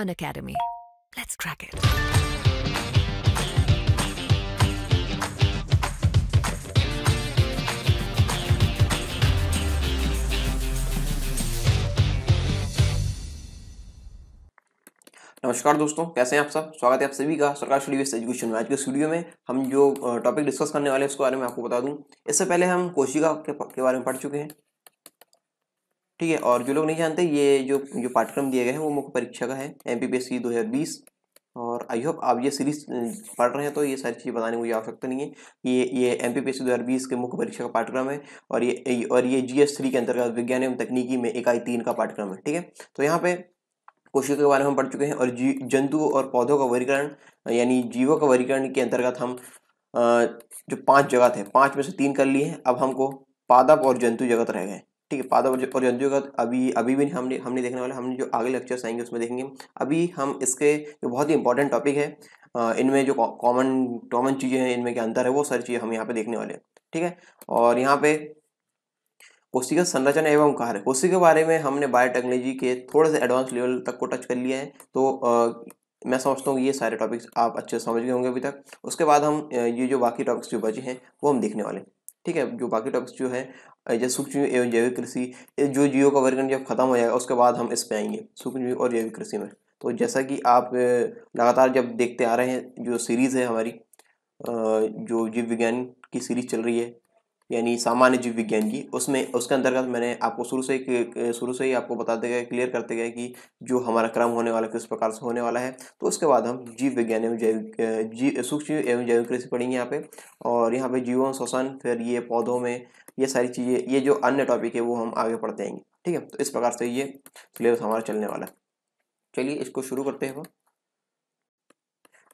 Unacademy. Let's crack it. नमस्कार दोस्तों, कैसे हैं आप सब। स्वागत है आप सभी का सरकार स्टडी वेव्स एजुकेशन में। आज के स्टूडियो में हम जो टॉपिक डिस्कस करने वाले हैं उसके बारे में आपको बता दूं। इससे पहले हम कोशिका के बारे में पढ़ चुके हैं, ठीक है। और जो लोग नहीं जानते, ये जो पाठ्यक्रम दिए गए हैं वो मुख्य परीक्षा का है, एमपीपीएससी 2020। और आई होप आप ये सीरीज पढ़ रहे हैं तो ये सारी चीज़ें बताने की आवश्यकता नहीं है। ये एमपीपीएससी 2020 के मुख्य परीक्षा का पाठ्यक्रम है और ये GS 3 के अंतर्गत विज्ञान एवं तकनीकी में इकाई 3 का पाठ्यक्रम है, ठीक है। तो यहाँ पे कोशिका के बारे में पढ़ चुके हैं और जंतु और पौधों का वर्गीकरण यानी जीवों का वर्गीकरण के अंतर्गत हम जो 5 जगत है 5 में से 3 कर लिए हैं। अब हमको पादप और जंतु जगत रह गए, ठीक है। पादप और जंतु जगत अभी भी हमने देखने वाले, हमने जो आगे लेक्चर्स आएंगे उसमें देखेंगे। अभी हम इसके जो बहुत ही इंपॉर्टेंट टॉपिक है, इनमें जो कॉमन चीज़ें हैं, इनमें क्या अंतर है, वो सारी चीज़ें हम यहाँ पे देखने वाले हैं, ठीक है। और यहाँ पे कोशिका संरचना एवं कार्य, कोशिका के बारे में हमने बायोटेक्नोलॉजी के थोड़े से एडवांस लेवल तक को टच कर लिया है। तो मैं समझता हूँ ये सारे टॉपिक्स आप अच्छे समझ गए होंगे अभी तक। उसके बाद हम ये जो बाकी टॉपिक्स जो बचे हैं वो हम देखने वाले हैं, ठीक है। जो बाकी टॉपिक्स जो है जैसे सूक्ष्म एवं जैविक कृषि, जो जीवों का वर्गीकरण जब खत्म हो जाएगा उसके बाद हम इस पे आएंगे सूक्ष्म और जैविक कृषि में। तो जैसा कि आप लगातार जब देखते आ रहे हैं, जो सीरीज़ है हमारी, जो जीव विज्ञान की सीरीज चल रही है यानी सामान्य जीव विज्ञान की, उसमें उसके अंतर्गत मैंने आपको शुरू से ही आपको बताते गए, क्लियर करते गए कि जो हमारा क्रम होने वाला किस प्रकार से होने वाला है। तो उसके बाद हम जीव विज्ञान एवं जैविक सूक्ष्म एवं जैविक कृषि पढ़ेंगे यहाँ पे। और यहाँ पे जीवों श्वसन, फिर ये पौधों में ये सारी चीज़ें, ये जो अन्य टॉपिक है वो हम आगे पढ़ते आएंगे, ठीक है। तो इस प्रकार से ये सिलेबस हमारा चलने वाला है। चलिए इसको शुरू करते हैं।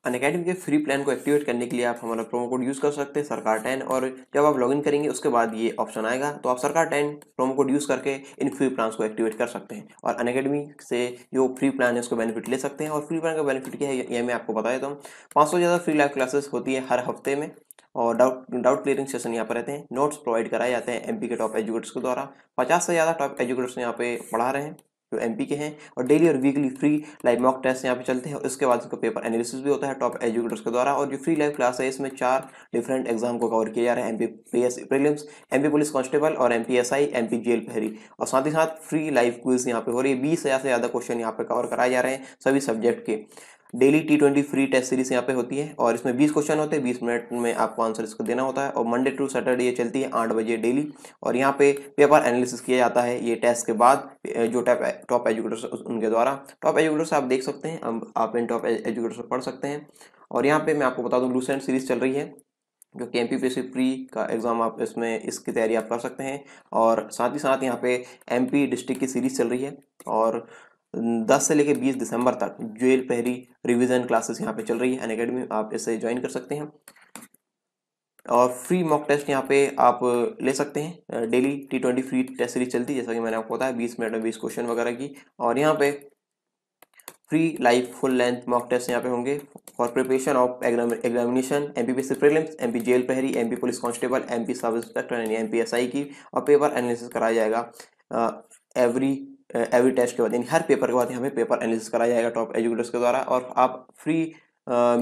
अनअकैडमी के फ्री प्लान को एक्टिवेट करने के लिए आप हमारा प्रोमो कोड यूज़ कर सकते हैं, सरकार 10। और जब आप लॉगिन करेंगे उसके बाद ये ऑप्शन आएगा, तो आप सरकार 10 प्रोमो कोड यूज़ करके इन फ्री प्लान्स को एक्टिवेट कर सकते हैं और अनअकैडमी से जो फ्री प्लान है उसको बेनिफिट ले सकते हैं। और फ्री प्लान का बेनिफिट क्या है ये मैं आपको बता देता हूँ। 500 ज़्यादा फ्री लाइव क्लासेस होती है हर हफ्ते में और डाउट क्लियरिंग सेशन यहाँ पर रहते हैं। नोट्स प्रोवाइड कराए जाते हैं MP के टॉप एजुकेटर्स के द्वारा। 50 से ज़्यादा टॉप एजुकेटर्स यहाँ पे पढ़ा रहे हैं जो MP के हैं। और डेली और weekly free live mock test यहाँ पे चलते हैं। उसके बाद इसका पेपर एनालिसिस भी होता है टॉप एजुकेटर्स के द्वारा। और जो फ्री लाइव क्लास है इसमें 4 डिफरेंट एग्जाम को कवर किया जा रहा है, MPPSC prelims, MP police constable और MPSI, MP जेल प्रहरी। और साथ ही साथ फ्री लाइव क्विज यहाँ पे हो रही है। 20,000 से ज़्यादा क्वेश्चन यहाँ पे कवर कराए जा रहे हैं सभी सब्जेक्ट के। Daily T20 free test series यहाँ पे होती है और इसमें 20 क्वेश्चन होते हैं, 20 मिनट में आपको आंसर इसको देना होता है। और मंडे टू सैटरडे ये चलती है 8 बजे डेली। और यहाँ पे पेपर एनालिसिस किया जाता है ये टेस्ट के बाद जो टॉप एजुकेटर्स उनके द्वारा। टॉप एजुकेटर्स आप देख सकते हैं, आप इन टॉप एजुकेटर्स को पढ़ सकते हैं। और यहाँ पे मैं आपको बता दूँ लूसेंट सीरीज चल रही है जो कि MPPSC प्री का एग्ज़ाम, आप इसमें इसकी तैयारी आप कर सकते हैं। और साथ ही साथ यहाँ पे MP डिस्ट्रिक्ट की सीरीज़ चल रही है और 10 से लेकर 20 दिसंबर तक जेल प्रहरी रिवीजन क्लासेस यहाँ पे चल रही है अनअकैडमी, आप इसे ज्वाइन कर सकते हैं। और फ्री मॉक टेस्ट यहाँ पे आप ले सकते हैं। Daily T20 free test series चलती है, जैसा कि मैंने आपको बताया, 20 मिनट में 20 क्वेश्चन वगैरह की। और यहाँ पे free live full length mock test यहाँ पे होंगे for preparation of examination MPPSC prelims, MP jail प्रहरी, MP police constable, MP sub inspector यानी MPSI की। और पेपर एनालिसिस कराया जाएगा एवरी टेस्ट के बाद, यानी हर पेपर के बाद यहाँ पे पेपर एनालिसिस कराया जाएगा टॉप एजुकेटर्स के द्वारा। और आप फ्री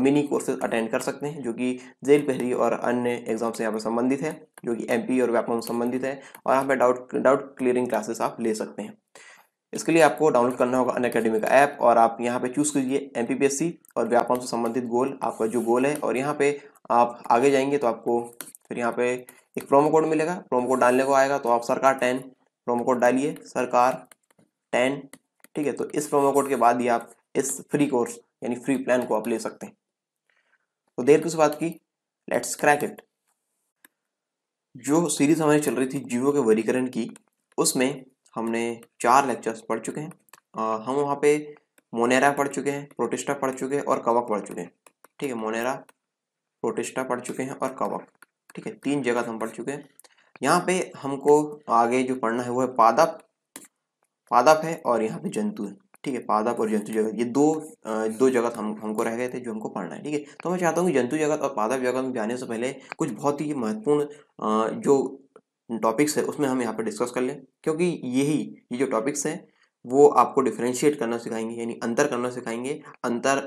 मिनी कोर्सेज अटेंड कर सकते हैं जो कि जेल प्रहरी और अन्य एग्जाम से यहाँ पे संबंधित है, जो कि MP और व्यापम संबंधित है। और यहाँ पे डाउट क्लियरिंग क्लासेस आप ले सकते हैं। इसके लिए आपको डाउनलोड करना होगा अनअकैडमी का ऐप और आप यहाँ पे चूज़ कीजिए MPPSC और व्यापम से संबंधित गोल, आपका जो गोल है। और यहाँ पे आप आगे जाएंगे तो आपको फिर यहाँ पे एक प्रोमो कोड मिलेगा, प्रोमो कोड डालने को आएगा। तो आप सरकार 10 प्रोमो कोड डालिए, सरकार 10, ठीक है। तो इस प्रोमो कोड के बाद ही आप इस फ्री कोर्स यानी फ्री प्लान को आप ले सकते हैं। तो देर किस बात की, लेट्स क्रैक इट। जो सीरीज हमारी चल रही थी जीवों के वर्गीकरण की, उसमें हमने 4 लेक्चर्स पढ़ चुके हैं। हम वहाँ पे मोनेरा पढ़ चुके हैं, प्रोटिस्टा पढ़ चुके हैं और कवक पढ़ चुके हैं, ठीक है। मोनेरा, प्रोटिस्टा पढ़ चुके हैं और कवक, ठीक है, 3 जगह हम पढ़ चुके हैं। यहाँ पे हमको आगे जो पढ़ना है वो है पादप है और यहाँ पे जंतु है, ठीक है। पादप और जंतु जगत, ये दो जगत हमको रह गए थे जो हमको पढ़ना है, ठीक है। तो मैं चाहता हूँ कि जंतु जगत और पादप जगत में जाने से पहले कुछ बहुत ही महत्वपूर्ण जो टॉपिक्स है उसमें हम यहाँ पर डिस्कस कर लें, क्योंकि ये जो टॉपिक्स हैं वो आपको डिफ्रेंशिएट करना सिखाएंगे, यानी अंतर करना सिखाएंगे। अंतर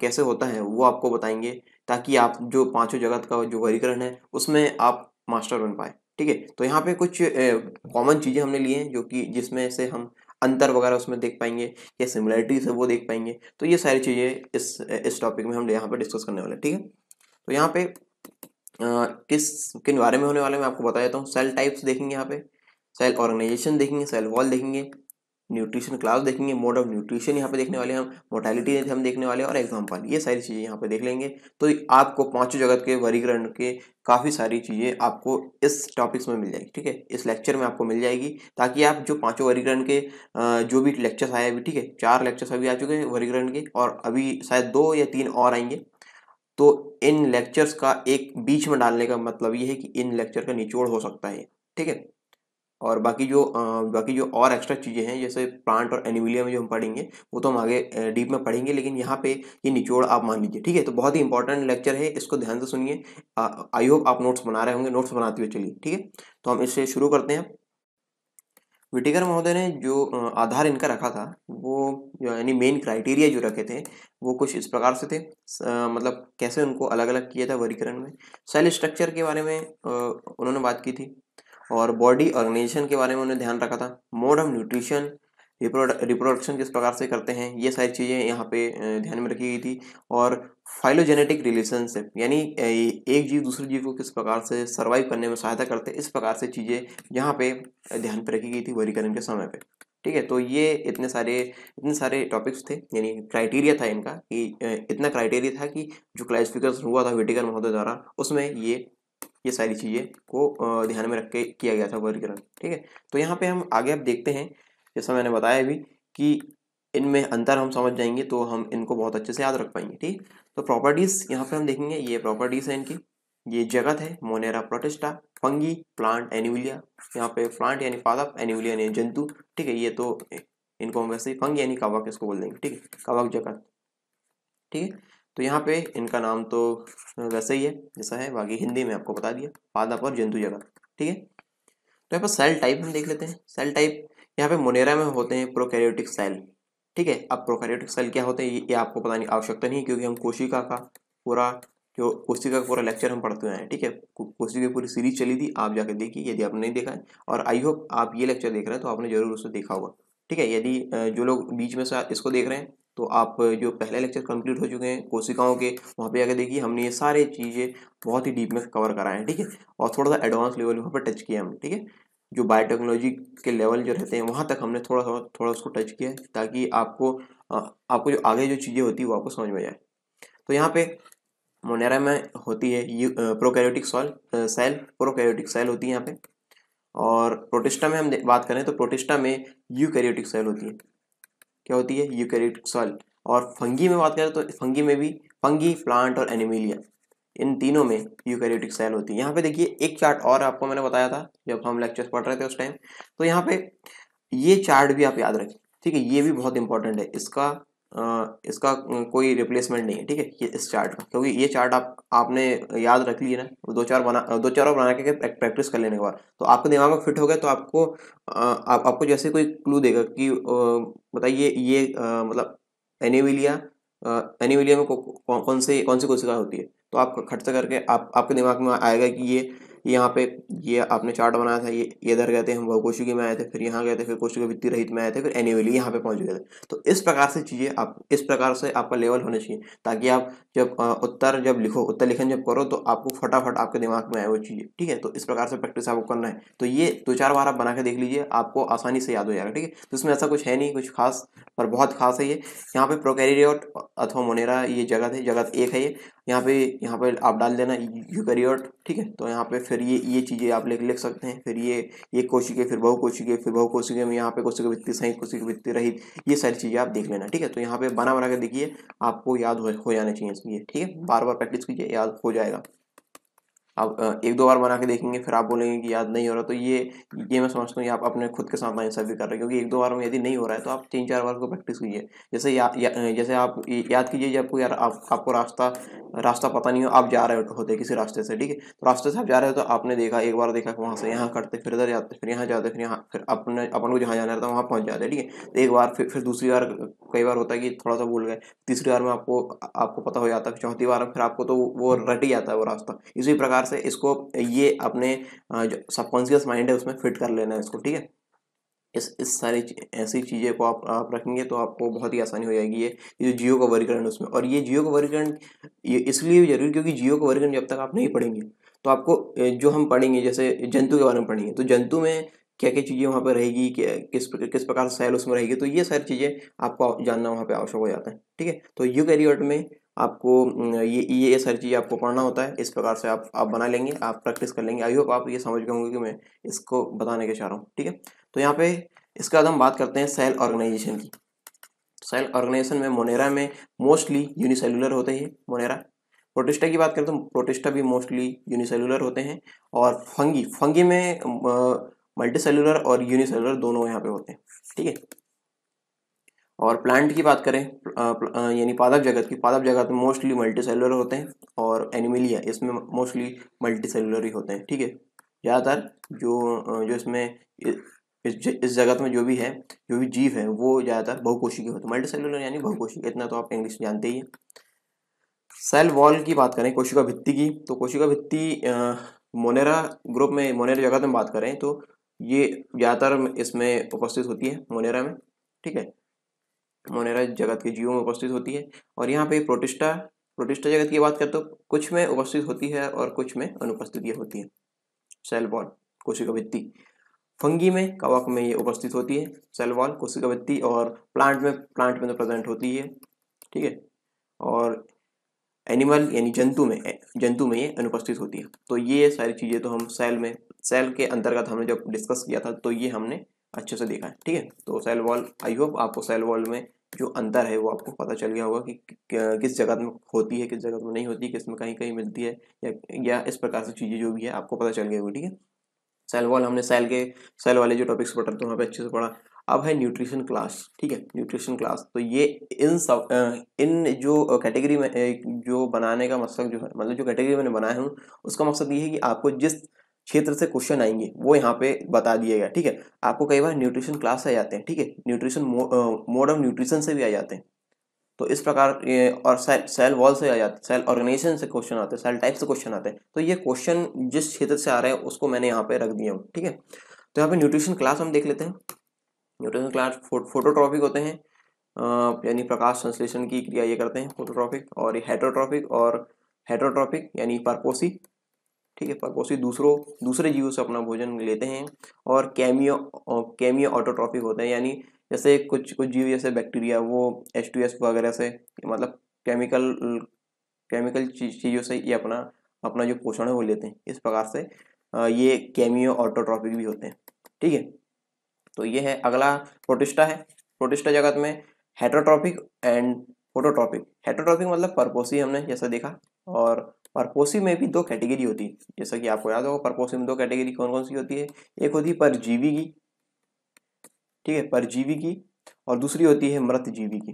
कैसे होता है वो आपको बताएंगे, ताकि आप जो पांचों जगत का जो वर्गीकरण है उसमें आप मास्टर बन पाए। ठीक है, तो यहाँ पे कुछ कॉमन चीज़ें हमने ली हैं जो कि जिसमें से हम अंतर वगैरह उसमें देख पाएंगे या सिमिलरिटीज है वो देख पाएंगे। तो ये सारी चीज़ें इस टॉपिक में हम यहाँ पर डिस्कस करने वाले हैं। ठीक है, तो यहाँ पे किन बारे में होने वाले मैं आपको बता देता हूँ। सेल टाइप्स देखेंगे, यहाँ पे सेल ऑर्गेनाइजेशन देखेंगे, सेल वॉल देखेंगे, न्यूट्रिशन क्लास देखेंगे, मोड ऑफ न्यूट्रिशन यहाँ पे देखने वाले हैं हम, मोर्टेलिटी हम देखने वाले हैं और एग्जाम्पल, ये सारी चीज़ें यहाँ पे देख लेंगे। तो आपको पांचों जगत के वर्गीकरण के काफ़ी सारी चीज़ें आपको इस टॉपिक्स में मिल जाएगी। ठीक है, इस लेक्चर में आपको मिल जाएगी, ताकि आप जो पांचों वर्गीकरण के जो भी लेक्चर्स आए अभी, ठीक है, 4 लेक्चर्स अभी आ चुके हैं वर्गीकरण के और अभी शायद 2 या 3 और आएंगे। तो इन लेक्चर्स का एक बीच में डालने का मतलब ये है कि इन लेक्चर का निचोड़ हो सकता है। ठीक है, और बाकी जो और एक्स्ट्रा चीज़ें हैं जैसे प्लांट और एनिमिलिया में जो हम पढ़ेंगे वो तो हम आगे डीप में पढ़ेंगे, लेकिन यहाँ पे ये निचोड़ आप मान लीजिए। ठीक है, तो बहुत ही इंपॉर्टेंट लेक्चर है, इसको ध्यान से सुनिए। आई होप आप नोट्स बना रहे होंगे, नोट्स बनाते हुए चलिए। ठीक है, तो हम इससे शुरू करते हैं। विटेकर महोदय ने जो आधार इनका रखा था वो यानी मेन क्राइटेरिया जो रखे थे वो कुछ इस प्रकार से थे। मतलब कैसे उनको अलग अलग किया था वर्गीकरण में। सेल स्ट्रक्चर के बारे में उन्होंने बात की थी और बॉडी ऑर्गेनाइजेशन के बारे में उन्हें ध्यान रखा था। मोड ऑफ न्यूट्रिशन, रिप्रोडक्शन किस प्रकार से करते हैं, ये सारी चीज़ें यहाँ पे ध्यान में रखी गई थी। और फाइलोजेनेटिक रिलेशनशिप, यानी एक जीव दूसरे जीव को किस प्रकार से सर्वाइव करने में सहायता करते हैं, इस प्रकार से चीज़ें यहाँ पे ध्यान पे रखी गई थी वर्गीकरण के समय पे। ठीक है, तो ये इतने सारे टॉपिक्स थे, यानी क्राइटेरिया था इनका कि इतना क्राइटेरिया था कि जो क्लासिफिकेशन हुआ था विटेकर महोदय द्वारा उसमें ये सारी चीज़ें को ध्यान में रख के किया गया था वर्गीकरण। ठीक है, तो यहाँ पे हम आगे अब देखते हैं, जैसा मैंने बताया अभी कि इनमें अंतर हम समझ जाएंगे तो हम इनको बहुत अच्छे से याद रख पाएंगे। ठीक, तो प्रॉपर्टीज़ यहाँ पे हम देखेंगे, ये प्रॉपर्टीज़ हैं इनकी। ये जगत है, Monera Protista, fungi, plant, Animalia. यहाँ पे प्लांट यानी पादप, एनिविलिया यानी जंतु। ठीक है, ये तो इनको हम वैसे ही फंगी यानी कवक इसको बोल देंगे। ठीक है, कवक जगत। ठीक है, तो यहाँ पे इनका नाम तो वैसे ही है जैसा है, बाकी हिंदी में आपको बता दिया, पादप और जंतु जगत। ठीक है, तो यहाँ पर सेल टाइप हम देख लेते हैं। सेल टाइप यहाँ पे मोनेरा में होते हैं प्रोकैरियोटिक सेल। ठीक है, अब प्रोकैरियोटिक सेल क्या होते हैं ये आपको पता नहीं, आवश्यकता नहीं, क्योंकि हम कोशिका का पूरा लेक्चर हम पढ़ते हुए हैं। ठीक है, कोशिका की पूरी सीरीज चली थी, आप जाके देखिए यदि आपने नहीं देखा है, और आई होप आप ये लेक्चर देख रहे हैं तो आपने जरूर उसको देखा होगा। ठीक है, यदि जो लोग बीच में से इसको देख रहे हैं तो आप जो पहले लेक्चर कंप्लीट हो चुके हैं कोशिकाओं के, वहाँ पे जाकर देखिए, हमने ये सारे चीज़ें बहुत ही डीप में कवर कराए हैं। ठीक है, और थोड़ा सा एडवांस लेवल वहाँ पर टच किया हमने। ठीक है, जो बायोटेक्नोलॉजी के लेवल जो रहते हैं वहाँ तक हमने थोड़ा उसको टच किया है, ताकि आपको जो आगे जो चीज़ें होती है वो आपको समझ में जाए। तो यहाँ पे मोनेरा में होती है ये प्रोकैरियोटिक सेल होती है यहाँ पे। और प्रोटिस्टा में हम बात करें तो प्रोटिस्टा में यूकैरियोटिक सेल होती है। क्या होती है? Eukaryotic cell. और फंगी में बात करें तो फंगी में भी फंगी, प्लांट और एनिमिलिया, इन तीनों में यूकैरियोटिक सेल होती है। यहाँ पे देखिए एक चार्ट और आपको मैंने बताया था जब हम लेक्चर्स पढ़ रहे थे उस टाइम, तो यहाँ पे ये चार्ट भी आप याद रखें। ठीक है, ये भी बहुत इंपॉर्टेंट है, इसका कोई रिप्लेसमेंट नहीं है। ठीक है, ये इस चार्ट का, क्योंकि ये चार्ट आपने याद रख लिए ना, दो चार बना के प्रैक्टिस कर लेने के बाद तो आपके दिमाग में फिट हो गया। तो आपको जैसे कोई क्लू देगा कि बताइए ये मतलब एनिविलिया में कौन सी कोशिका होती है, तो आप खट से करके आपके दिमाग में आएगा कि ये यहाँ पे ये आपने चार्ट बनाया था, ये इधर गए थे, हम बहुकोशिकी में आए थे, फिर यहाँ गए थे, फिर कोशिका भित्ति रहित में आए थे, फिर एनिविलिया यहाँ पे पहुँच गए थे। तो इस प्रकार से चीज़ें आप, इस प्रकार से आपका लेवल होना चाहिए, ताकि आप जब उत्तर लिखन करो तो आपको फटाफट आपके दिमाग में आए वो चीज़ें। ठीक है, तो इस प्रकार से प्रैक्टिस आपको करना है। तो ये 2-4 बार आप बना के देख लीजिए, आपको आसानी से याद हो जाएगा। ठीक है, तो इसमें ऐसा कुछ है नहीं कुछ खास, पर बहुत खास है ये। यहाँ पे प्रोकैरियोट अथवा मोनेरा ये जगत एक है, ये यहाँ पे आप डाल देना यूकैरियोट। ठीक है, तो यहाँ पे फिर ये चीज़ें आप लिख सकते हैं। फिर ये कोशिके, फिर बहुकोशिके, फिर बहुकोशिके में यहाँ पे कोशिका भित्ति सहित, कोशिका भित्ति रहित, ये सारी चीज़ें आप देख लेना। ठीक है, तो यहाँ पे बना के देखिए, आपको याद हो जाना चाहिए इसलिए। ठीक है, बार बार प्रैक्टिस कीजिए, याद हो जाएगा। आप एक दो बार बना के देखेंगे फिर आप बोलेंगे कि याद नहीं हो रहा, तो ये मैं समझता हूँ कि आप अपने खुद के साथ आंसर भी कर रहे हैं, क्योंकि एक दो बार में यदि नहीं हो रहा है तो आप 3-4 बार को प्रैक्टिस कीजिए। जैसे जैसे आप याद कीजिए, जब कोई आपको रास्ता पता नहीं हो, आप जा रहे होते किसी रास्ते से, ठीक है, तो रास्ते से आप जा रहे हो तो आपने देखा, एक बार देखा वहाँ से यहाँ करते, फिर इधर जाते, फिर यहाँ जाते, फिर यहाँ, फिर अपन को जहाँ जाना रहता है वहाँ पहुँच जाते, ठीक है, एक बार फिर दूसरी बार, कई बार होता है कि थोड़ा सा भूल गए, तीसरी बार में आपको पता हो जाता है, चौथी बार में फिर आपको तो वो रट ही जाता है वो रास्ता। इसी प्रकार से इसको ये अपने जो सबकॉन्शियस माइंड है उसमें फिट कर लेना है इसको, ठीक है। इस सारी ऐसी चीज़ें को आप रखेंगे तो आपको बहुत ही आसानी हो जाएगी। ये जो जियो का वर्गीकरण उसमें, और ये जियो का वर्गीकरण इसलिए भी जरूरी क्योंकि जियो का वर्गीकरण जब तक आप नहीं पढ़ेंगे तो आपको जो हम पढ़ेंगे, जैसे जंतु के बारे में पढ़ेंगे तो जंतु में क्या क्या चीज़ें वहाँ पर रहेगी, किस प्रकार सेल उसमें रहेगी, तो ये सारी चीज़ें आपको जानना वहाँ पर आवश्यक हो जाता है, ठीक है। तो यूकैरियोट में आपको ये सारी चीज़ें आपको पढ़ना होता है। इस प्रकार से आप बना लेंगे, आप प्रैक्टिस कर लेंगे। आई होप आप ये समझ गए होंगे कि मैं इसको बताने के चाह रहा हूँ, ठीक है। तो यहाँ पे इसके बाद हम बात करते हैं सेल ऑर्गेनाइजेशन की। सेल ऑर्गेनाइजेशन में मोनेरा में मोस्टली यूनिसेलुलर होते हैं मोनेरा। प्रोटिस्टा की बात करें तो प्रोटिस्टा भी मोस्टली यूनिसेलुलर होते हैं। और फंगी में मल्टीसेलुलर और यूनिसेलुलर दोनों यहाँ पे होते हैं, ठीक है। और प्लांट की बात करें, यानी पादप जगत की, पादप जगत में मोस्टली मल्टीसेलुलर होते हैं। और एनिमलिया, इसमें मोस्टली मल्टीसेलुलर ही होते हैं, ठीक है। ज़्यादातर जो इसमें इस जगत में जो भी जीव है वो ज़्यादातर बहुकोशी के होते हैं। मल्टीसेलुलर यानी बहुकोशी, इतना तो आप इंग्लिश जानते ही हैं। सेल वॉल की बात करें, कोशिका भित्ति की, तो कोशिका भित्ति मोनेरा ग्रुप में, मोनेरा जगत में बात करें तो ये ज़्यादातर इसमें उपस्थित होती है मोनेरा में, ठीक है। मोनेरा जगत के जीवों में उपस्थित होती है। और यहाँ पे प्रोटिस्टा जगत की बात करें तो कुछ में उपस्थित होती है और कुछ में अनुपस्थित ये होती है। सेल वॉल, कोशिका भित्ति। फंगी में, कवक में ये उपस्थित होती है, सेल वॉल, कोशिका भित्ति। और प्लांट में तो प्रेजेंट होती है, ठीक है। और एनिमल यानी जंतु में ये अनुपस्थित होती है। तो ये सारी चीज़ें तो हम सेल के अंतर्गत हमने जब डिस्कस किया था तो ये हमने अच्छे से देखा है, ठीक है। तो सेल वॉल, आई होप आपको सेल वॉल में जो अंतर है वो आपको पता चल गया होगा कि किस जगत में होती है, किस जगत में नहीं होती, किस में कहीं कहीं मिलती है, या इस प्रकार से चीज़ें जो भी है आपको पता चल गई होगी, ठीक है। सेल वॉल हमने सेल वाले जो टॉपिक्स पढ़ा तो वहाँ पे अच्छे से पढ़ा। अब है न्यूट्रिशन क्लास, ठीक है। न्यूट्रिशन क्लास तो ये इन जो कैटेगरी में जो बनाने का मकसद जो है, मतलब जो कैटेगरी मैंने बनाया हूँ उसका मकसद ये है कि आपको जिस क्षेत्र से क्वेश्चन आएंगे वो यहाँ पे बता दिया गया, ठीक है। आपको कई बार न्यूट्रिशन क्लास आ जाते हैं, ठीक है, न्यूट्रिशन मोड ऑफ न्यूट्रिशन से भी आ जाते हैं। तो इस प्रकार और सेल वॉल से आ जाते, सेल ऑर्गेनाइजेशन से क्वेश्चन आते हैं, सेल टाइप से क्वेश्चन आते हैं। तो ये क्वेश्चन जिस क्षेत्र से आ रहे हैं उसको मैंने यहाँ पे रख दिया हूँ, ठीक है। तो यहाँ पे न्यूट्रिशन क्लास हम देख लेते हैं। न्यूट्रिशन क्लास फोटोट्रॉफिक होते हैं, यानी प्रकाश संश्लेषण की क्रिया ये करते हैं, फोटोट्रॉफिक। और हेटरोट्रॉफिक और हेटरोट्रॉफिक यानी परपोसी, ठीक है, परपोसी दूसरे जीवों से अपना भोजन लेते हैं। और कैमियो ऑटोट्रॉफिक होते हैं, यानी जैसे कुछ जीव जैसे बैक्टीरिया वो H2S वगैरह से, मतलब केमिकल चीज़ों से ये अपना जो पोषण है वो लेते हैं। इस प्रकार से ये कैमियो ऑटोट्रॉफिक भी होते हैं, ठीक है। तो ये है। अगला प्रोटिस्टा है। प्रोटिस्टा जगत में हेटरोट्रॉफिक एंड फोटोट्रॉफिक। हेटरोट्रॉफिक मतलब परपोसी हमने जैसा देखा। और परपोसी में भी 2 कैटेगरी होती है, जैसा कि आपको याद होगा। परपोसी में 2 कैटेगरी कौन कौन सी होती है? एक होती है परजीवी की, ठीक है, परजीवी की, और दूसरी होती है मृतजीवी की,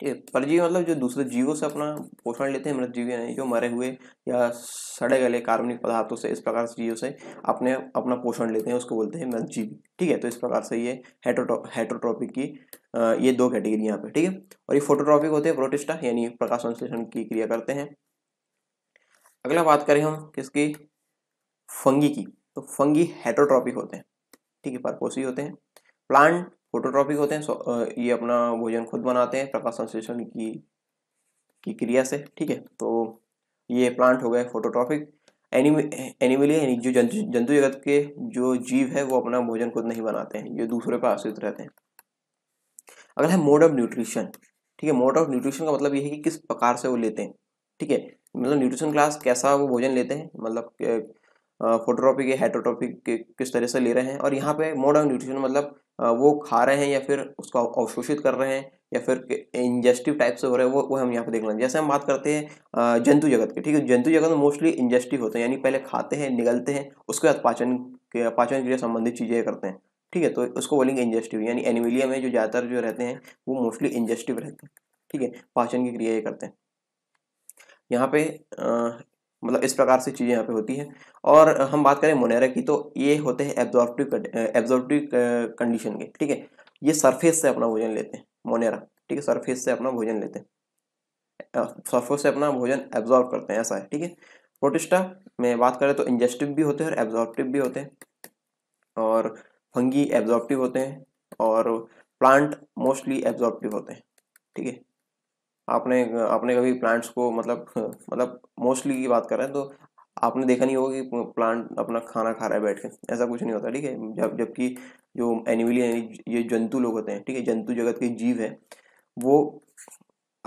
ठीक है। परजीवी मतलब जो दूसरे जीवों से अपना पोषण लेते हैं, मृतजीवी यानी जो मरे हुए या सड़े गले कार्बनिक पदार्थों से, इस प्रकार से जीवों से अपना पोषण लेते हैं, उसको बोलते हैं मृतजीवी, ठीक है। तो इस प्रकार से ये हेटरोट्रॉफिक की ये 2 कैटेगरी यहाँ पे, ठीक है। और ये फोटोट्रॉफिक होते हैं प्रोटिस्टा, यानी प्रकाश संश्लेषण की क्रिया करते हैं। अगला बात करें हम किसकी? फंगी की। तो फंगी हेटरोट्रॉफिक होते हैं, ठीक है, परपोसी होते हैं। प्लांट फोटोट्रॉफिक होते हैं, ये अपना भोजन खुद बनाते हैं प्रकाश संश्लेषण की क्रिया से, ठीक है। तो ये प्लांट हो गए फोटोट्रॉफिक। एनिमलिया यानी जो जंतु जगत के जो जीव है वो अपना भोजन खुद नहीं बनाते हैं, ये दूसरे पर आश्रित रहते हैं। अगला है मोड ऑफ न्यूट्रिशन, ठीक है। मोड ऑफ न्यूट्रिशन का मतलब ये है कि किस प्रकार से वो लेते हैं, ठीक है, मतलब न्यूट्रिशन क्लास कैसा वो भोजन लेते हैं, मतलब फोटोट्रॉपिक या हेटरोट्रॉपिक किस तरह से ले रहे हैं। और यहाँ पे मोड ऑफ न्यूट्रिशन मतलब वो खा रहे हैं या फिर उसको अवशोषित कर रहे हैं या फिर इंजेस्टिव टाइप से हो रहे हैं वो हम यहाँ पे देख लेंगे। जैसे हम बात करते हैं जंतु जगत के, ठीक है, जंतु जगत में मोस्टली इंजेस्टिव होते हैं, यानी पहले खाते हैं, निगलते हैं, उसके बाद पाचन क्रिया संबंधित चीज़ें करते हैं, ठीक है, तो उसको बोलेंगे इंजेस्टिव। यानी एनिमिलिया में जो ज़्यादातर जो रहते हैं वो मोस्टली इंजेस्टिव रहते हैं, ठीक है, पाचन की क्रिया ये करते हैं। यहाँ पे मतलब इस प्रकार से चीज़ें यहाँ पे होती हैं। और हम बात करें मोनेरा की, तो ये होते हैं एब्जॉर्प्टिव कंडीशन के, ठीक है, ये सरफेस से अपना भोजन लेते हैं मोनेरा, ठीक है, सरफेस से अपना भोजन लेते हैं, सरफेस से अपना भोजन एब्जॉर्ब करते हैं, ऐसा है, ठीक है। प्रोटिस्टा में बात करें तो इंजेस्टिव भी होते हैं और एब्जॉर्प्टिव भी होते हैं, और फंगी एब्जॉर्प्टिव होते हैं, और प्लांट मोस्टली एब्जॉर्प्टिव होते हैं, ठीक है। आपने कभी प्लांट्स को मतलब मोस्टली की बात कर रहे हैं तो आपने देखा नहीं होगा कि प्लांट अपना खाना खा रहा है बैठ के, ऐसा कुछ नहीं होता, ठीक है। जबकि जो एनिमल यानी ये जंतु लोग होते हैं, ठीक है, जंतु जगत के जीव हैं, वो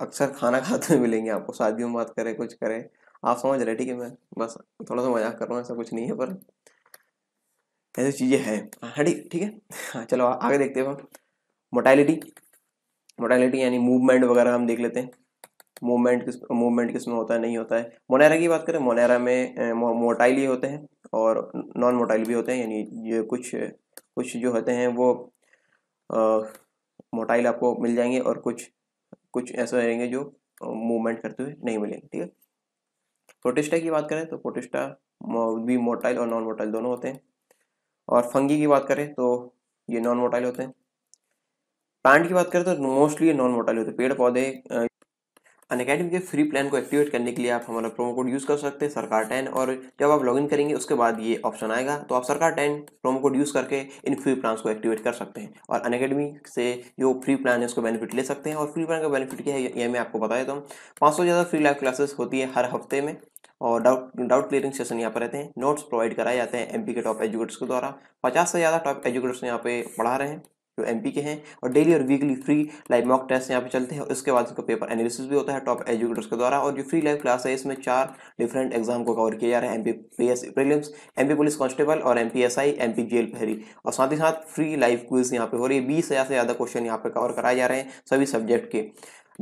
अक्सर खाना खाते हुए मिलेंगे आपको, शादियों में बात करें, कुछ करें, आप समझ रहे, ठीक है। मैं बस थोड़ा सा मजाक कर रहा हूँ, ऐसा कुछ नहीं है, पर ऐसी चीज़ें हैं, ठीक है। हाँ, चलो आगे देखते हैं हम मोटालिटी यानी मूवमेंट वगैरह हम देख लेते हैं, मूवमेंट किस में होता है, नहीं होता है। मोनेरा की बात करें, मोनेरा में मोटाइल होते हैं और नॉन मोटाइल भी होते हैं, यानी ये कुछ जो होते हैं वो मोटाइल आपको मिल जाएंगे और कुछ ऐसे रहेंगे जो मूवमेंट करते हुए नहीं मिलेंगे, ठीक है। प्रोटिस्टा की बात करें तो प्रोटिस्टा भी मोटाइल और नॉन मोटाइल दोनों होते हैं, और फंगी की बात करें तो ये नॉन मोटाइल होते हैं। प्लांट की बात करें तो मोस्टली ये नॉन मोटाइल होते हैं, पेड़ पौधे। अनअकैडमी के फ्री प्लान को एक्टिवेट करने के लिए आप हमारा प्रोमो कोड यूज़ कर सकते हैं सरकार 10, और जब आप लॉगिन करेंगे उसके बाद ये ऑप्शन आएगा, तो आप सरकार 10 प्रोमो कोड यूज़ करके इन फ्री प्लान्स को एक्टिवेट कर सकते हैं, और अनअकैडमी से जो फ्री प्लान है उसको बेनिफिट ले सकते हैं। और फ्री प्लान का बेनिफिट क्या है ये मैं आपको बता देता हूँ। 500 ज़्यादा फ्री लाइव क्लासेस होती है हर हफ्ते में, और डाउट क्लियरिंग सेशन यहाँ पर रहते हैं, नोट्स प्रोवाइड कराए जाते हैं एमपी के टॉप एजुकेटर्स के द्वारा, 50 से ज़्यादा टॉप एजुकेटर्स यहाँ पे पढ़ा रहे हैं जो एमपी के हैं, और डेली और weekly free live mock test यहाँ पे चलते हैं, और उसके बाद उनका पेपर एनालिसिस भी होता है टॉप एजुकेटर्स के द्वारा। और जो फ्री लाइव क्लास है इसमें 4 डिफरेंट एग्जाम को कवर किया जा रहा है, MPPSC prelims, MP police constable और एमपीएसआई, एमपी जेल प्रहरी, और साथ ही साथ फ्री लाइव क्विज यहाँ पे हो रही है। 20,000 से ज़्यादा क्वेश्चन यहाँ पे कवर कराए जा रहे हैं सभी सब्जेक्ट के।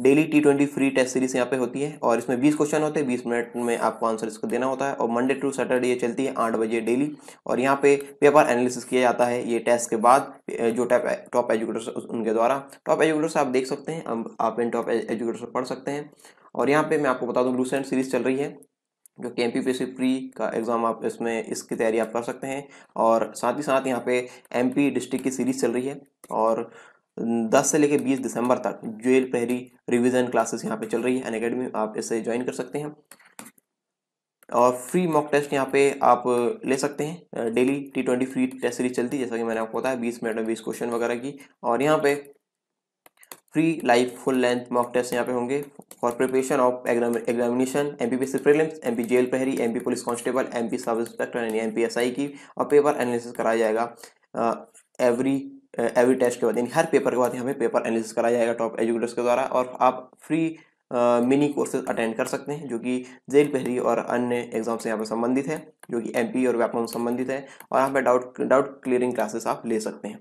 Daily T20 free test series यहाँ पे होती है, और इसमें 20 क्वेश्चन होते हैं, 20 मिनट में आपको आंसर इसको देना होता है, और मंडे टू सैटरडे ये चलती है 8 बजे डेली, और यहाँ पे पेपर एनालिसिस किया जाता है ये टेस्ट के बाद जो टॉप एजुकेटर्स उनके द्वारा। टॉप एजुकेटर्स आप देख सकते हैं, आप इन टॉप एजुकेटर्स पर पढ़ सकते हैं। और यहाँ पे मैं आपको बता दूँ लूसेंट सीरीज चल रही है जो कि एमपीपीएससी प्री का एग्ज़ाम आप इसमें इसकी तैयारी आप कर सकते हैं, और साथ ही साथ यहाँ पे एमपी डिस्ट्रिक्ट की सीरीज़ चल रही है, और 10 से लेकर 20 दिसंबर तक जेल प्रहरी रिवीजन क्लासेस यहाँ पे चल रही है अनअकैडमी, आप इसे ज्वाइन कर सकते हैं। और फ्री मॉक टेस्ट यहाँ पे आप ले सकते हैं, daily T20 free test series चलती है जैसा कि मैंने आपको बताया, 20 मिनट में 20 क्वेश्चन वगैरह की, और यहाँ पे free live full length mock test यहाँ पे होंगे for preparation of examination MPPSC prelims, MP jail प्रहरी, MP police constable, MP sub inspector यानी एमपीएसआई की, और पेपर एनालिसिस कराया जाएगा एवरी टेस्ट के बाद, यानी हर पेपर के बाद यहाँ पे पेपर एनालिसिस कराया जाएगा टॉप एजुकेटर्स के द्वारा। और आप फ्री मिनी कोर्सेज अटेंड कर सकते हैं जो कि जेल प्रहरी और अन्य एग्जाम से यहाँ पे संबंधित है, जो कि एमपी और व्यापम संबंधित है, और यहाँ पे डाउट क्लियरिंग क्लासेस आप ले सकते हैं।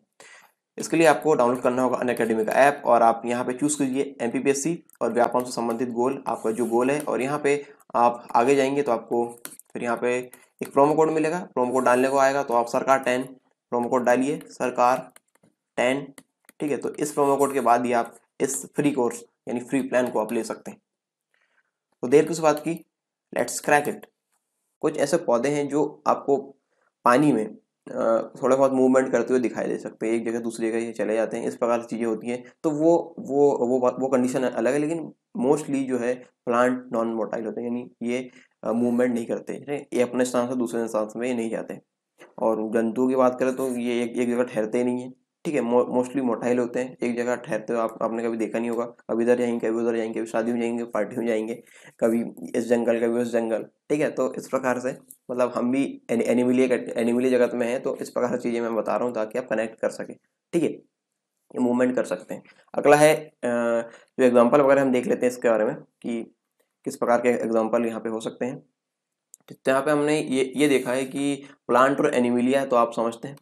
इसके लिए आपको डाउनलोड करना होगा अनअकैडमी का ऐप, और आप यहाँ पे चूज़ कीजिए एमपीपीएससी और व्यापम से संबंधित गोल, आपका जो गोल है, और यहाँ पे आप आगे जाएंगे तो आपको फिर यहाँ पे एक प्रोमो कोड मिलेगा, प्रोमो कोड डालने को आएगा, तो आप सरकार 10 प्रोमो कोड डालिए, सरकार 10, ठीक है। तो इस प्रोमो कोड के बाद ही आप इस फ्री कोर्स यानी फ्री प्लान को आप ले सकते हैं। तो देर किस बात की, लेट्स क्रैक इट। कुछ ऐसे पौधे हैं जो आपको पानी में थोड़ा बहुत मूवमेंट करते हुए दिखाई दे सकते हैं, एक जगह दूसरी जगह ये चले जाते हैं, इस प्रकार की चीज़ें होती हैं, तो वो कंडीशन अलग है, लेकिन मोस्टली जो है प्लांट नॉन मोटाइल होते हैं, यानी ये मूवमेंट नहीं करते, ये अपने स्थान से दूसरे स्थान में नहीं जाते। और जंतुओं की बात करें तो ये एक जगह ठहरते नहीं है, ठीक है, मोस्टली मोटाइल होते हैं, एक जगह ठहरते हो आपने कभी देखा नहीं होगा, कभी इधर जाएंगे कभी उधर जाएंगे, कभी शादी में जाएंगे पार्टी में जाएंगे, कभी इस जंगल कभी उस जंगल, ठीक है। तो इस प्रकार से मतलब हम भी एनिमिलिया जगत में हैं, तो इस प्रकार से चीज़ें मैं बता रहा हूँ ताकि आप कनेक्ट कर सकें, ठीक है, ये मूवमेंट कर सकते हैं। अगला है जो एग्जाम्पल वगैरह हम देख लेते हैं इसके बारे में कि किस प्रकार के एग्जाम्पल यहाँ पे हो सकते हैं। तो यहाँ पे हमने ये देखा है कि प्लांट और एनिमिलिया तो आप समझते हैं,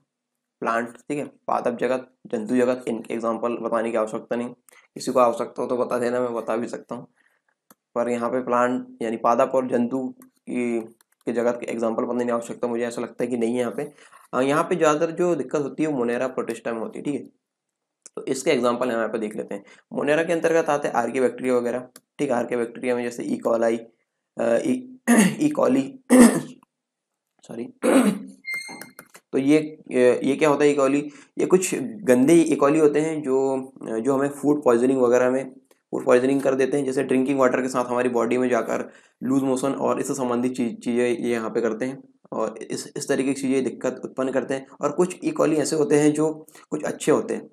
प्लांट, ठीक है, पादप जगत, जंतु जगत, इनके एग्जाम्पल बताने की आवश्यकता नहीं, किसी को आवश्यकता हो तो बता देना, मैं बता भी सकता हूँ। पर यहाँ पे प्लांट यानी पादप और जंतु की जगत के एग्जाम्पल बताने की आवश्यकता मुझे ऐसा लगता है कि नहीं है। यहाँ पे ज़्यादातर जो दिक्कत होती है वो मोनेरा प्रोटिस्टा में होती है, ठीक है। तो इसके एग्जाम्पल हम यहाँ पे देख लेते हैं। मोनेरा के अंतर्गत आते हैं आर्के बैक्टीरिया वगैरह, ठीक है। आर्के बैक्टीरिया में जैसे ई कॉली सॉरी, तो ये क्या होता है, ई कॉली, ये कुछ गंदे ई कॉली होते हैं जो हमें फूड पॉइजनिंग वगैरह में फूड पॉइजनिंग कर देते हैं, जैसे ड्रिंकिंग वाटर के साथ हमारी बॉडी में जाकर लूज मोशन और इससे संबंधित चीज़ें ये यहाँ पे करते हैं और इस तरीके की चीज़ें दिक्कत उत्पन्न करते हैं। और कुछ ई कॉली ऐसे होते हैं जो कुछ अच्छे होते हैं,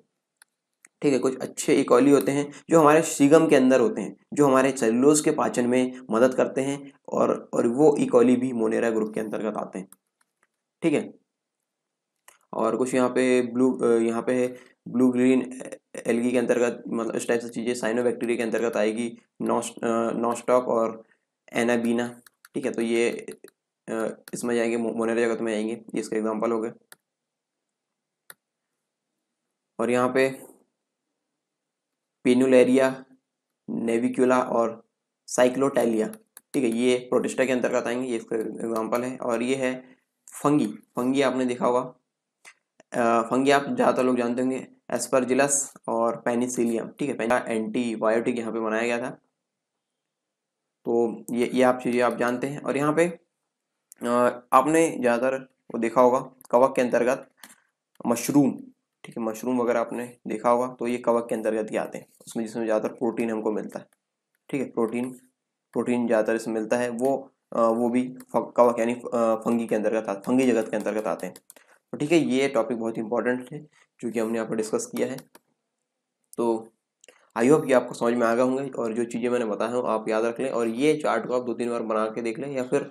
ठीक है, कुछ अच्छे ई कॉली होते हैं जो हमारे सीगम के अंदर होते हैं, जो हमारे सेलुलोज के पाचन में मदद करते हैं और वो ई कॉली भी मोनेरा ग्रुप के अंतर्गत आते हैं, ठीक है। और कुछ यहाँ पे ब्लू ग्रीन एल्गी के अंतर्गत, मतलब इस टाइप से चीज़ें साइनो बैक्टीरिया के अंतर्गत आएगी, नॉस्टॉक और एनाबीना, ठीक है। तो ये इसमें जाएंगे, मोनेरा जगत में आएंगे, ये इसका एग्जाम्पल हो गया। और यहाँ पे पेनुलेरिया, नेविक्यूला और साइक्लोटेलिया, ठीक है, ये प्रोटिस्टा के अंतर्गत आएंगे, ये इसका एग्जाम्पल है। और ये है फंगी। फंगी आपने देखा होगा, फंगी आप ज़्यादातर लोग जानते होंगे, एस्परजिलस और पेनिसिलियम, ठीक है। एंटीबायोटिक यहाँ पे बनाया गया था, तो ये आप चीज़ें आप जानते हैं। और यहाँ पे आपने ज़्यादातर वो देखा होगा कवक के अंतर्गत मशरूम, ठीक है, मशरूम वगैरह आपने देखा होगा, तो ये कवक के अंतर्गत ही आते हैं, उसमें जिसमें ज़्यादातर प्रोटीन हमको मिलता है, ठीक है। प्रोटीन ज़्यादातर इसमें मिलता है, वो भी कवक यानी फंगी के अंतर्गत आते, फंगी जगत के अंतर्गत आते हैं। तो ठीक है, ये टॉपिक बहुत इंपॉर्टेंट है जो कि हमने यहाँ पर डिस्कस किया है। तो आई होप कि आपको समझ में आ गए होंगे और जो चीज़ें मैंने बताया हूँ आप याद रख लें। और ये चार्ट को आप 2-3 बार बना के देख लें, या फिर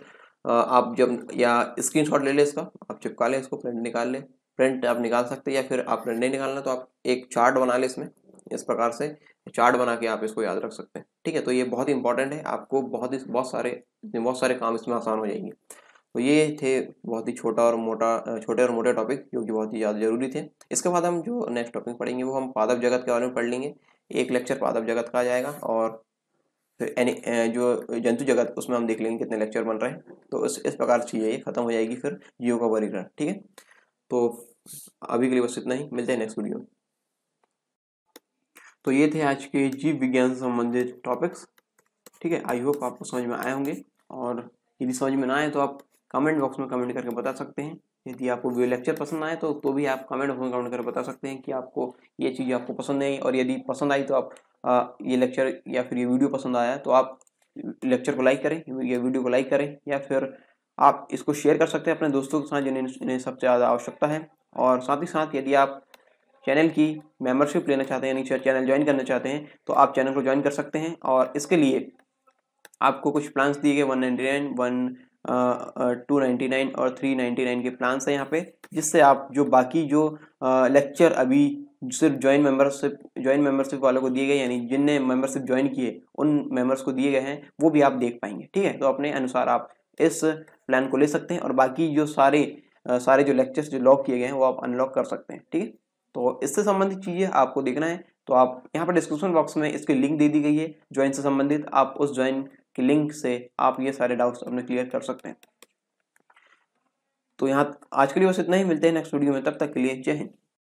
आप जब या स्क्रीनशॉट ले लें इसका, आप चिपका लें इसको, प्रिंट निकाल लें, प्रिंट आप निकाल सकते हैं, या फिर आप प्रिंट नहीं निकालना तो आप एक चार्ट बना लें, इसमें इस प्रकार से चार्ट बना के आप इसको याद रख सकते हैं, ठीक है। तो ये बहुत इंपॉर्टेंट है, आपको बहुत सारे काम इसमें आसान हो जाएंगे। तो ये थे बहुत ही छोटे और मोटे टॉपिक जो कि बहुत ही ज़्यादा जरूरी थे। इसके बाद हम जो नेक्स्ट टॉपिक पढ़ेंगे वो हम पादप जगत के बारे में पढ़ लेंगे। एक लेक्चर पादप जगत का जाएगा और फिर जो जंतु जगत उसमें हम देख लेंगे कितने लेक्चर बन रहे हैं। तो इस प्रकार से ये खत्म हो जाएगी फिर जीवों का वर्गीकरण, ठीक है। तो अभी के लिए बस इतना ही, मिलते हैं नेक्स्ट वीडियो में। तो ये थे आज के जीव विज्ञान से संबंधित टॉपिक्स, ठीक है। आई होप आपको समझ में आए होंगे, और यदि समझ में ना आए तो आप कमेंट बॉक्स में कमेंट करके बता सकते हैं। यदि आपको वीडियो लेक्चर पसंद आए तो भी आप कमेंट बॉक्स में कमेंट करके बता सकते हैं कि आपको ये चीज़ आपको पसंद आई, और यदि पसंद आई तो आप ये लेक्चर या फिर ये वीडियो पसंद आया तो आप लेक्चर को लाइक करें, ये वीडियो को लाइक करें, या फिर आप इसको शेयर कर सकते हैं अपने दोस्तों के साथ जिन्हें सबसे ज़्यादा आवश्यकता है। और साथ ही साथ यदि आप चैनल की मेम्बरशिप लेना चाहते हैं, यानी चैनल ज्वाइन करना चाहते हैं, तो आप चैनल को ज्वाइन कर सकते हैं। और इसके लिए आपको कुछ प्लान्स दिए गए, 199, 299 और 399 के प्लान्स हैं यहाँ पे, जिससे आप जो बाकी जो लेक्चर अभी सिर्फ ज्वाइन मेंबरशिप वालों को दिए गए, यानी जिनने मेंबरशिप ज्वाइन किए उन मेंबर्स को दिए गए हैं, वो भी आप देख पाएंगे, ठीक है। तो अपने अनुसार आप इस प्लान को ले सकते हैं और बाकी जो सारे जो लेक्चर्स जो लॉक किए गए हैं वो आप अनलॉक कर सकते हैं, ठीक है। तो इससे संबंधित चीज़ें आपको देखना है तो आप यहाँ पर डिस्क्रिप्शन बॉक्स में इसकी लिंक दे दी गई है ज्वाइन से संबंधित, आप उस ज्वाइन की लिंक से आप ये सारे डाउट्स अपने क्लियर कर सकते हैं। तो यहाँ आज के लिए बस इतना ही, मिलते हैं नेक्स्ट वीडियो में, तब तक के लिए जय हिंद।